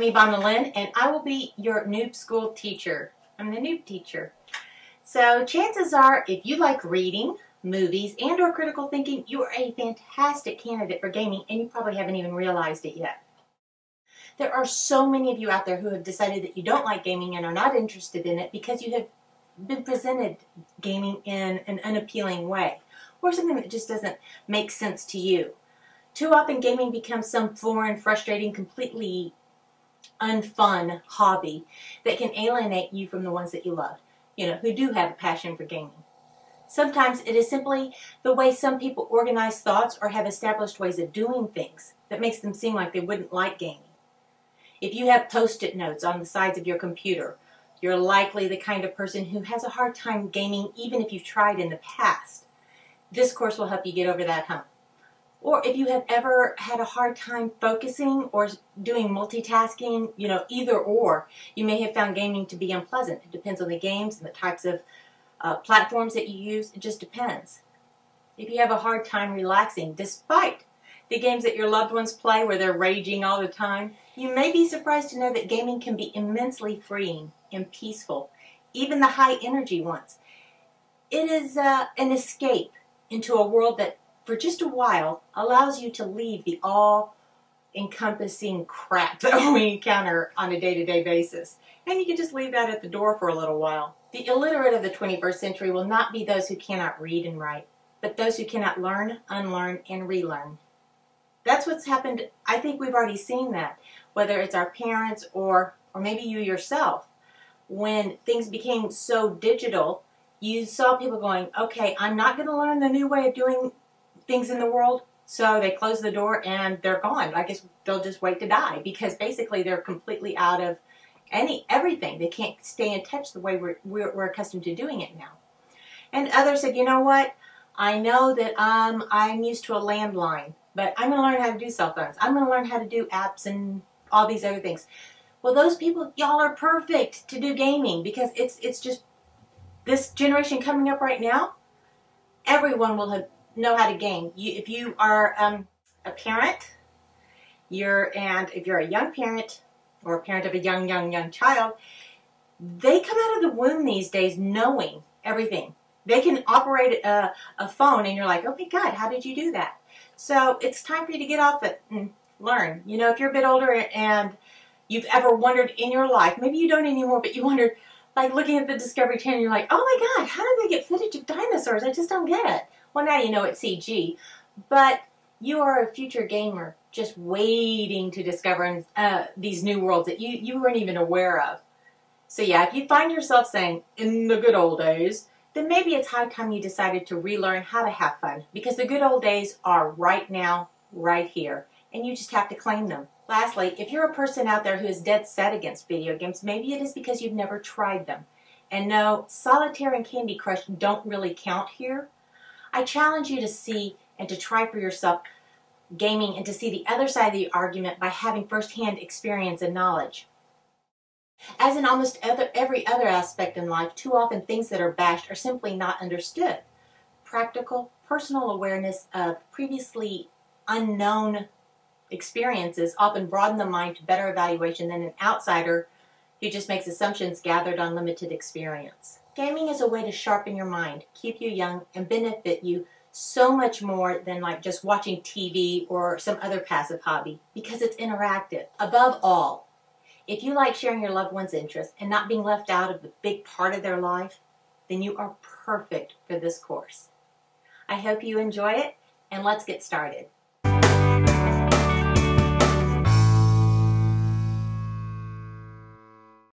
I'm Yvonna Lynn, and I will be your noob school teacher. I'm the noob teacher. So chances are, if you like reading, movies, and or critical thinking, you are a fantastic candidate for gaming, and you probably haven't even realized it yet. There are so many of you out there who have decided that you don't like gaming and are not interested in it because you have been presented gaming in an unappealing way, or something that just doesn't make sense to you. Too often gaming becomes some foreign, frustrating, completely unfun hobby that can alienate you from the ones that you love, who do have a passion for gaming. Sometimes it is simply the way some people organize thoughts or have established ways of doing things that makes them seem like they wouldn't like gaming. If you have post-it notes on the sides of your computer, you're likely the kind of person who has a hard time gaming even if you've tried in the past. This course will help you get over that hump. Or if you have ever had a hard time focusing or doing multitasking, either or, you may have found gaming to be unpleasant. It depends on the games and the types of platforms that you use. It just depends. If you have a hard time relaxing, despite the games that your loved ones play where they're raging all the time, you may be surprised to know that gaming can be immensely freeing and peaceful, even the high-energy ones. It is an escape into a world that for just a while allows you to leave the all-encompassing crap that we encounter on a day-to-day basis. And you can just leave that at the door for a little while. The illiterate of the 21st century will not be those who cannot read and write, but those who cannot learn, unlearn, and relearn. That's what's happened. I think we've already seen that, whether it's our parents or maybe you yourself. When things became so digital, you saw people going, okay, I'm not going to learn the new way of doing things in the world, so they close the door and they're gone. I guess they'll just wait to die, because basically they're completely out of everything. They can't stay in touch the way we're accustomed to doing it now. And others said, you know what, I know that I'm used to a landline, but I'm going to learn how to do cell phones. I'm going to learn how to do apps and all these other things. Well, those people, y'all are perfect to do gaming, because it's just this generation coming up right now. Everyone will have know how to game. If you are a parent, if you're a young parent or a parent of a young child, they come out of the womb these days knowing everything. They can operate a phone, and you're like, oh my God, how did you do that? So it's time for you to get off it and learn. If you're a bit older and you've ever wondered in your life, maybe you don't anymore, but you wondered, like looking at the Discovery Channel, you're like, oh my God, how did they get footage of dinosaurs? I just don't get it. Well, now you know it's CG, but you are a future gamer just waiting to discover these new worlds that you weren't even aware of. So yeah, if you find yourself saying, in the good old days, then maybe it's high time you decided to relearn how to have fun, because the good old days are right now, right here, and you just have to claim them. Lastly, if you're a person out there who is dead set against video games, maybe it is because you've never tried them. And no, Solitaire and Candy Crush don't really count here. I challenge you to see and to try for yourself gaming, and to see the other side of the argument by having firsthand experience and knowledge. As in almost every other aspect in life, too often things that are bashed are simply not understood. Practical, personal awareness of previously unknown experiences often broaden the mind to better evaluation than an outsider who just makes assumptions gathered on limited experience. Gaming is a way to sharpen your mind, keep you young, and benefit you so much more than just watching TV or some other passive hobby, because it's interactive. Above all, if you like sharing your loved one's interests and not being left out of the big part of their life, then you are perfect for this course. I hope you enjoy it, and let's get started.